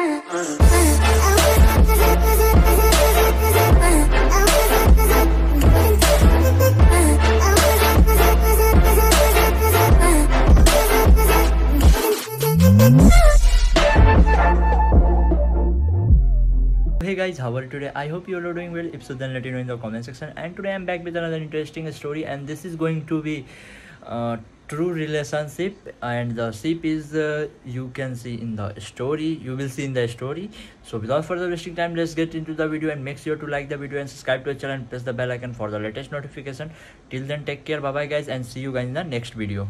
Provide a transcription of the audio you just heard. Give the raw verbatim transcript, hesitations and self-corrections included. Hey guys, how are you today? I hope you all are doing well. If so, then let me know in the comment section. And today I'm back with another interesting story, and this is going to be uh, true relationship, and the ship is uh, you can see in the story, you will see in the story. So without further wasting time, let's get into the video, and make sure to like the video and subscribe to the channel and press the bell icon for the latest notification. Till then, take care, bye bye guys, and see you guys in the next video.